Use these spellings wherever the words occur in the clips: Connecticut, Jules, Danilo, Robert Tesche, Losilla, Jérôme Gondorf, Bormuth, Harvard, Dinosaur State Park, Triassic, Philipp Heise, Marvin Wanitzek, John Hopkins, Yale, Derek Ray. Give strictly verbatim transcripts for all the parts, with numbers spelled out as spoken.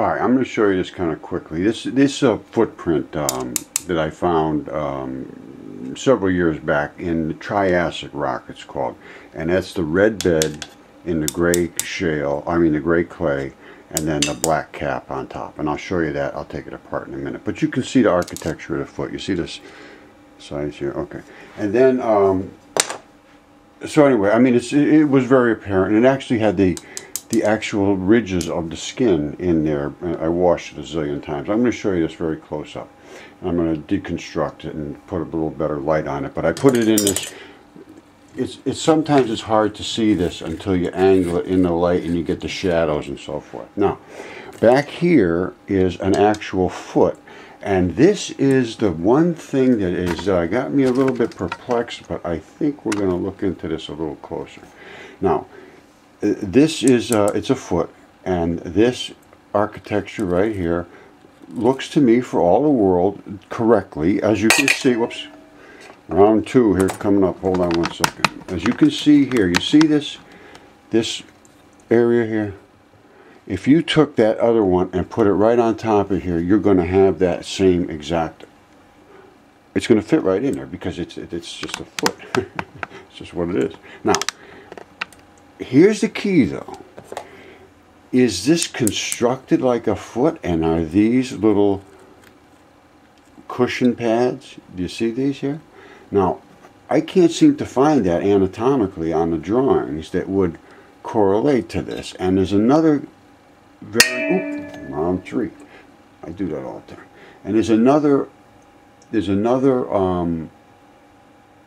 Alright, I'm going to show you this kind of quickly. This this is a footprint um, that I found um, several years back in the Triassic rock, it's called. And that's the red bed in the gray shale, I mean the gray clay, and then the black cap on top. And I'll show you that. I'll take it apart in a minute. But you can see the architecture of the foot. You see this size here? Okay. And then, um, so anyway, I mean, it's, it was very apparent. And it actually had the the actual ridges of the skin in there. I washed it a zillion times. I'm going to show you this very close up. I'm going to deconstruct it and put a little better light on it. But I put it in this. It's, it's sometimes it's hard to see this until you angle it in the light and you get the shadows and so forth. Now, back here is an actual foot. And this is the one thing that is uh, got me a little bit perplexed, but I think we're going to look into this a little closer. Now, this is uh, it's a foot, and this architecture right here looks to me, for all the world, correctly, as you can see. Whoops, round two here coming up. Hold on one second. As you can see here, you see this this area here. If you took that other one and put it right on top of here, you're going to have that same exact. It's going to fit right in there because it's it's just a foot. It's just what it is. Now, here's the key though. Is this constructed like a foot, and are these little cushion pads? Do you see these here? Now, I can't seem to find that anatomically on the drawings that would correlate to this. And there's another very oop, round three. I do that all the time. And there's another there's another um,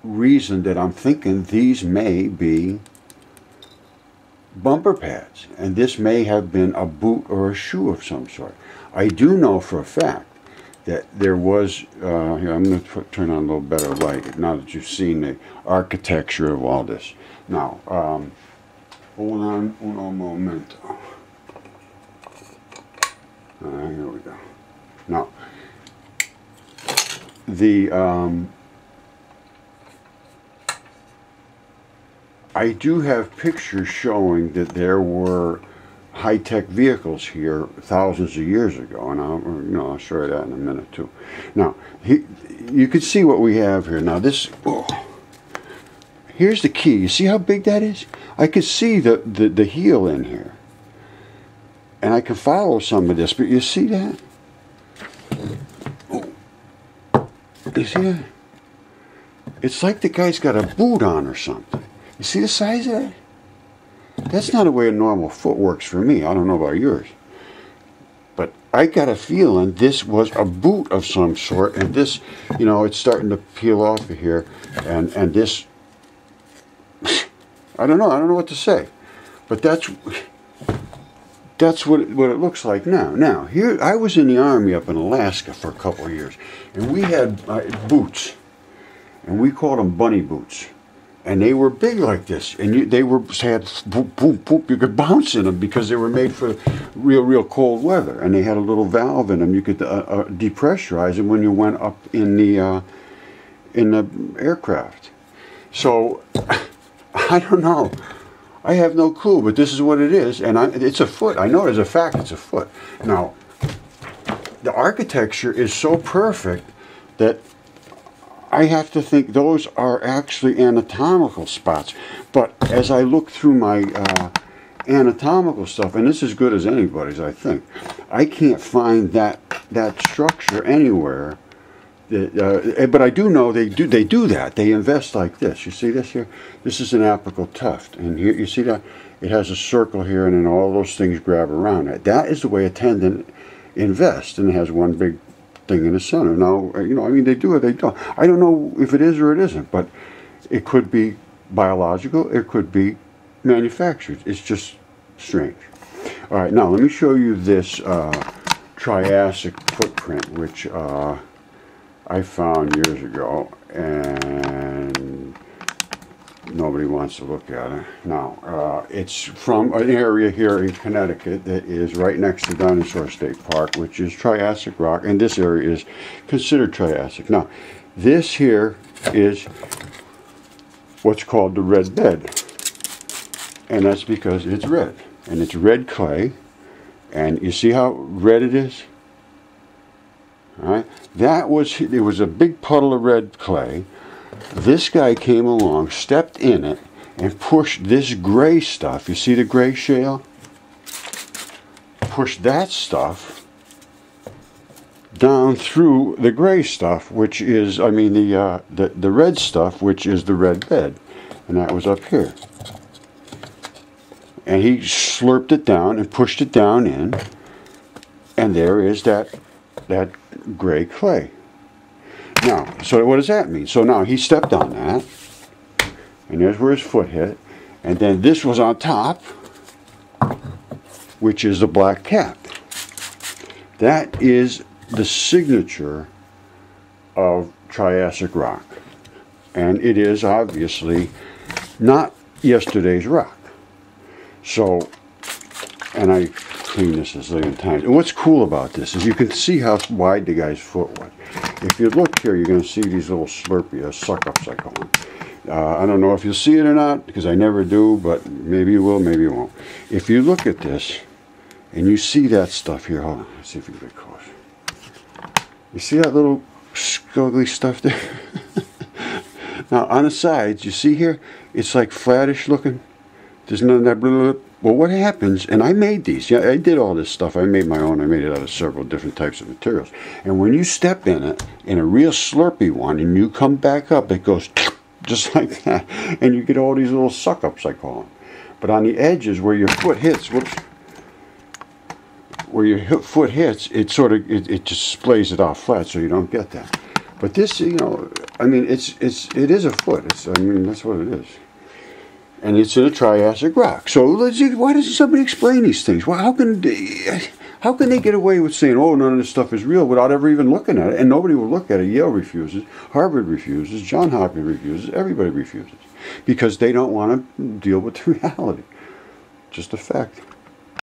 reason that I'm thinking these may be bumper pads, and this may have been a boot or a shoe of some sort. I do know for a fact that there was uh, here, I'm going to turn on a little better light now that you've seen the architecture of all this. Now, um, hold on un momento. Uh, here we go. Now, the um, I do have pictures showing that there were high-tech vehicles here thousands of years ago, and I'll, you know, I'll show you that in a minute too. Now, he, you can see what we have here. Now this, oh, here's the key. You see how big that is? I could see the, the, the heel in here, and I can follow some of this, but you see that? Oh, you see that? It's like the guy's got a boot on or something. You see the size of that? That's not the way a normal foot works for me. I don't know about yours. But I got a feeling this was a boot of some sort. And this, you know, it's starting to peel off of here. And, and this, I don't know. I don't know what to say. But that's that's what it, what it looks like now. Now, here, I was in the Army up in Alaska for a couple of years. And we had uh, boots. And we called them bunny boots. And they were big like this, and you, they were had boop, boop, boop. You could bounce in them because they were made for real, real cold weather, and they had a little valve in them. You could uh, uh, depressurize them when you went up in the uh, in the aircraft. So I don't know. I have no clue, but this is what it is, and I, it's a foot. I know as a fact it's a foot. Now, the architecture is so perfect that I have to think those are actually anatomical spots. But as I look through my uh, anatomical stuff, and this is as good as anybody's, I think, I can't find that that structure anywhere. That, uh, but I do know they do they do that. They invest like this. You see this here? This is an apical tuft, and here you see that it has a circle here, and then all those things grab around it. That is the way a tendon invests, and it has one big thing in the center. Now, you know, I mean, they do it, they don't. I don't know if it is or it isn't, but it could be biological, it could be manufactured. It's just strange. All right, now let me show you this uh, Triassic footprint, which uh, I found years ago, and nobody wants to look at it. Now, uh, it's from an area here in Connecticut that is right next to Dinosaur State Park, which is Triassic rock, and this area is considered Triassic. Now, this here is what's called the red bed, and that's because it's red, and it's red clay, And you see how red it is? All right. That was, it was a big puddle of red clay. This guy came along, stepped in it, and pushed this gray stuff. You see the gray shale? Pushed that stuff down through the gray stuff, which is, I mean, the, uh, the, the red stuff, which is the red bed. And that was up here. And he slurped it down and pushed it down in. And there is that, that gray clay. Now, so what does that mean? So now he stepped on that. And there's where his foot hit. And then this was on top, which is the black cap. That is the signature of Triassic rock. And it is obviously not yesterday's rock. So, and I cleaned this a zillion times. And what's cool about this is you can see how wide the guy's foot was. If you look here, you're going to see these little slurpy, uh, suck-ups I call them. Uh, I don't know if you'll see it or not, because I never do, but maybe you will, maybe you won't. If you look at this, and you see that stuff here, hold on, let's see if you can get close. You see that little squiggly stuff there? Now, on the sides, you see here, it's like flattish looking. There's none of that blah, blah, blah. Well, what happens, and I made these. Yeah, I did all this stuff. I made my own. I made it out of several different types of materials. And when you step in it, in a real slurpy one, and you come back up, it goes just like that. And you get all these little suck-ups, I call them. But on the edges where your foot hits, whoops, where your foot hits, it sort of, it, it just splays it off flat so you don't get that. But this, you know, I mean, it's, it's, it is a foot. It's, I mean, that's what it is. And it's in a Triassic rock. So why doesn't somebody explain these things? Well, how can they, how can they get away with saying, oh, none of this stuff is real without ever even looking at it? And nobody will look at it. Yale refuses. Harvard refuses. John Hopkins refuses. Everybody refuses. Because they don't want to deal with the reality. Just a fact.